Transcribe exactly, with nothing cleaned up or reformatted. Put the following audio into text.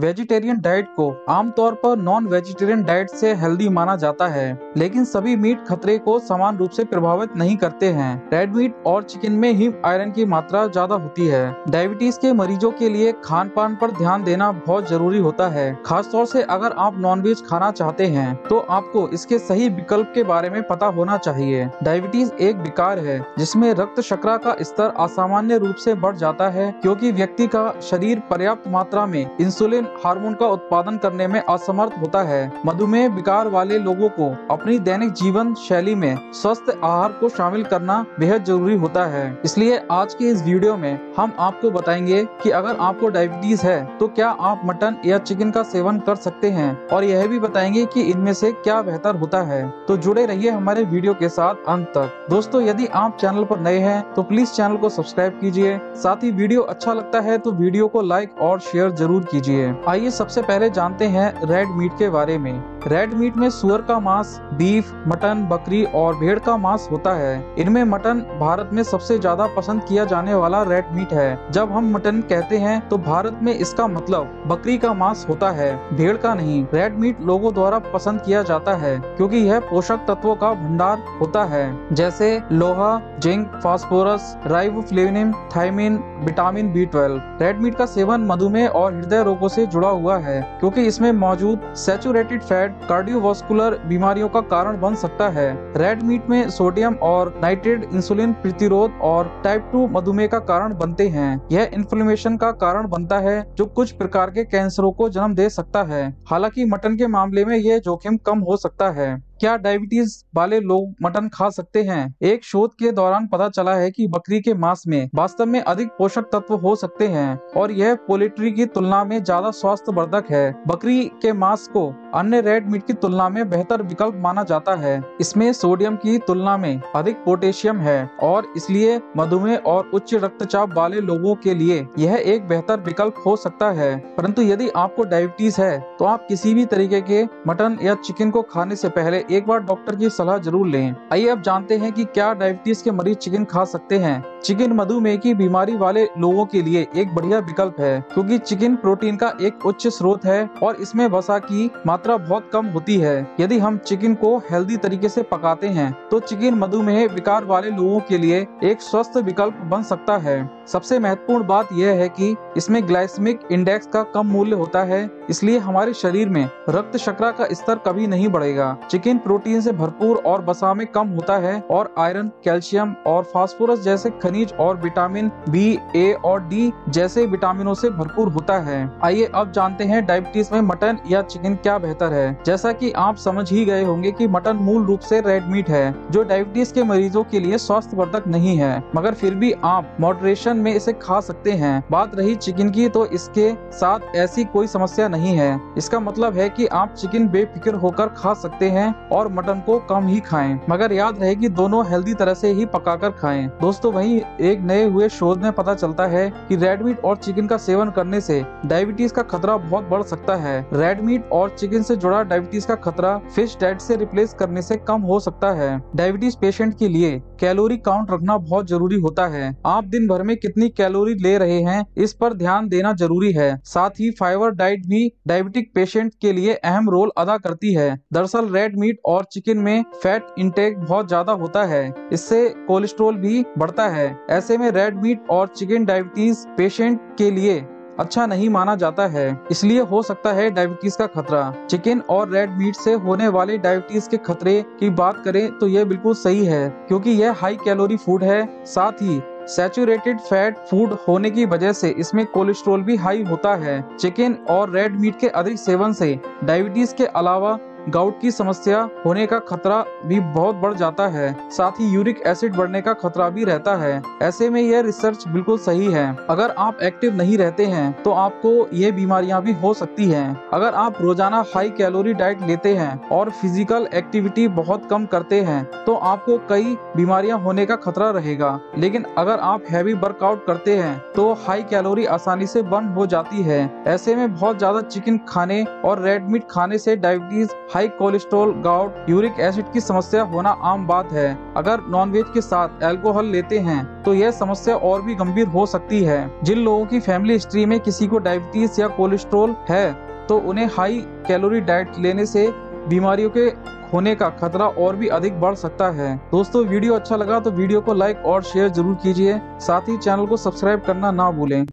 Vegetarian diet को आमतौर पर नॉन वेजिटेरियन डाइट से हेल्दी माना जाता है, लेकिन सभी मीट खतरे को समान रूप से प्रभावित नहीं करते हैं। रेड मीट और चिकन में ही आयरन की मात्रा ज्यादा होती है। डायबिटीज के मरीजों के लिए खान पान पर ध्यान देना बहुत जरूरी होता है, खासतौर से अगर आप नॉनवेज खाना चाहते हैं तो आपको इसके सही विकल्प के बारे में पता होना चाहिए। डायबिटीज एक विकार है जिसमें रक्त शर्करा का स्तर असामान्य रूप से बढ़ जाता है, क्योंकि व्यक्ति का शरीर पर्याप्त मात्रा में इंसुलिन हार्मोन का उत्पादन करने में असमर्थ होता है। मधुमेह विकार वाले लोगों को अपनी दैनिक जीवन शैली में स्वस्थ आहार को शामिल करना बेहद जरूरी होता है। इसलिए आज के इस वीडियो में हम आपको बताएंगे कि अगर आपको डायबिटीज है तो क्या आप मटन या चिकन का सेवन कर सकते हैं, और यह भी बताएंगे कि इनमें से क्या बेहतर होता है। तो जुड़े रहिए हमारे वीडियो के साथ अंत तक। दोस्तों, यदि आप चैनल पर नए हैं तो प्लीज चैनल को सब्सक्राइब कीजिए, साथ ही वीडियो अच्छा लगता है तो वीडियो को लाइक और शेयर जरूर कीजिए। आइए सबसे पहले जानते हैं रेड मीट के बारे में। रेड मीट में सुअर का मांस, बीफ, मटन, बकरी और भेड़ का मांस होता है। इनमें मटन भारत में सबसे ज्यादा पसंद किया जाने वाला रेड मीट है। जब हम मटन कहते हैं तो भारत में इसका मतलब बकरी का मांस होता है, भेड़ का नहीं। रेड मीट लोगों द्वारा पसंद किया जाता है क्योंकि यह पोषक तत्वों का भंडार होता है, जैसे लोहा, zinc, phosphorus, riboflavin, thiamine, vitamin B twelve. Red meat का सेवन मधुमेह और हृदय रोगों से जुड़ा हुआ है, क्योंकि इसमें मौजूद सैचुरेटेड फैट कार्डियोवास्कुलर बीमारियों का कारण बन सकता है। रेड मीट में सोडियम और नाइट्रेट इंसुलिन प्रतिरोध और टाइप टू मधुमेह का कारण बनते हैं। यह इन्फ्लेमेशन का कारण बनता है जो कुछ प्रकार के कैंसरों को जन्म दे सकता है। हालांकि मटन के मामले में यह जोखिम कम हो सकता है। क्या डायबिटीज वाले लोग मटन खा सकते हैं? एक शोध के दौरान पता चला है कि बकरी के मांस में वास्तव में अधिक पोषक तत्व हो सकते हैं, और यह पोल्ट्री की तुलना में ज्यादा स्वास्थ्यवर्धक है। बकरी के मांस को अन्य रेड मीट की तुलना में बेहतर विकल्प माना जाता है। इसमें सोडियम की तुलना में अधिक पोटेशियम है, और इसलिए मधुमेह और उच्च रक्तचाप वाले लोगों के लिए यह एक बेहतर विकल्प हो सकता है। परंतु यदि आपको डायबिटीज है तो आप किसी भी तरीके के मटन या चिकन को खाने से पहले एक बार डॉक्टर की सलाह जरूर लें। आइए अब जानते हैं कि क्या डायबिटीज के मरीज चिकन खा सकते हैं। चिकन मधुमेह की बीमारी वाले लोगों के लिए एक बढ़िया विकल्प है, क्योंकि चिकन प्रोटीन का एक उच्च स्रोत है और इसमें वसा की मात्रा बहुत कम होती है। यदि हम चिकन को हेल्दी तरीके से पकाते हैं तो चिकन मधुमेह विकार वाले लोगों के लिए एक स्वस्थ विकल्प बन सकता है। सबसे महत्वपूर्ण बात यह है कि इसमें ग्लाइसेमिक इंडेक्स का कम मूल्य होता है, इसलिए हमारे शरीर में रक्त शर्करा का स्तर कभी नहीं बढ़ेगा। चिकन प्रोटीन से भरपूर और वसा में कम होता है, और आयरन, कैल्शियम और फास्फोरस जैसे खनिज और विटामिन बी, ए और डी जैसे विटामिनों से भरपूर होता है। आइए अब जानते हैं डायबिटीज में मटन या चिकन क्या बेहतर है। जैसा कि आप समझ ही गए होंगे कि मटन मूल रूप से रेड मीट है, जो डायबिटीज के मरीजों के लिए स्वास्थ्यवर्धक नहीं है, मगर फिर भी आप मॉडरेशन में इसे खा सकते हैं। बात रही चिकन की, तो इसके साथ ऐसी कोई समस्या नहीं है। इसका मतलब है कि आप चिकन बेफिक्र होकर खा सकते हैं और मटन को कम ही खाएं, मगर याद रहे कि दोनों हेल्दी तरह से ही पकाकर खाएं। दोस्तों, वहीं एक नए हुए शोध में पता चलता है कि रेड मीट और चिकन का सेवन करने से डायबिटीज का खतरा बहुत बढ़ सकता है। रेड मीट और चिकन से जुड़ा डायबिटीज का खतरा फिश डाइट से रिप्लेस करने से कम हो सकता है। डायबिटीज पेशेंट के लिए कैलोरी काउंट रखना बहुत जरूरी होता है। आप दिन भर में कितनी कैलोरी ले रहे हैं इस पर ध्यान देना जरूरी है। साथ ही फाइबर डाइट भी डायबिटिक पेशेंट के लिए अहम रोल अदा करती है। दरअसल रेड मीट और चिकन में फैट इंटेक बहुत ज्यादा होता है, इससे कोलेस्ट्रॉल भी बढ़ता है। ऐसे में रेड मीट और चिकन डायबिटीज पेशेंट के लिए अच्छा नहीं माना जाता है, इसलिए हो सकता है डायबिटीज का खतरा। चिकन और रेड मीट से होने वाले डायबिटीज के खतरे की बात करें तो यह बिल्कुल सही है, क्योंकि यह हाई कैलोरी फूड है। साथ ही सैचुरेटेड फैट फूड होने की वजह से इसमें कोलेस्ट्रॉल भी हाई होता है। चिकन और रेड मीट के अधिक सेवन से डायबिटीज के अलावा गाउट की समस्या होने का खतरा भी बहुत बढ़ जाता है। साथ ही यूरिक एसिड बढ़ने का खतरा भी रहता है। ऐसे में यह रिसर्च बिल्कुल सही है। अगर आप एक्टिव नहीं रहते हैं तो आपको ये बीमारियां भी हो सकती हैं। अगर आप रोजाना हाई कैलोरी डाइट लेते हैं और फिजिकल एक्टिविटी बहुत कम करते हैं तो आपको कई बीमारियां होने का खतरा रहेगा। लेकिन अगर आप हैवी वर्कआउट करते हैं तो हाई कैलोरी आसानी से बर्न हो जाती है। ऐसे में बहुत ज्यादा चिकन खाने और रेड मीट खाने से diabetes high cholesterol, gout, uric acid की समस्या होना आम बात है। अगर नॉनवेज के साथ अल्कोहल लेते हैं तो यह समस्या और भी गंभीर हो सकती है। जिन लोगों की फैमिली हिस्ट्री में किसी को डायबिटीज या कोलेस्ट्रॉल है तो उन्हें हाई कैलोरी डाइट लेने से बीमारियों के होने का खतरा और भी अधिक बढ़ सकता है। दोस्तों, वीडियो अच्छा लगा तो वीडियो को लाइक और शेयर जरूर कीजिए, साथ ही चैनल को सब्सक्राइब करना ना भूलें।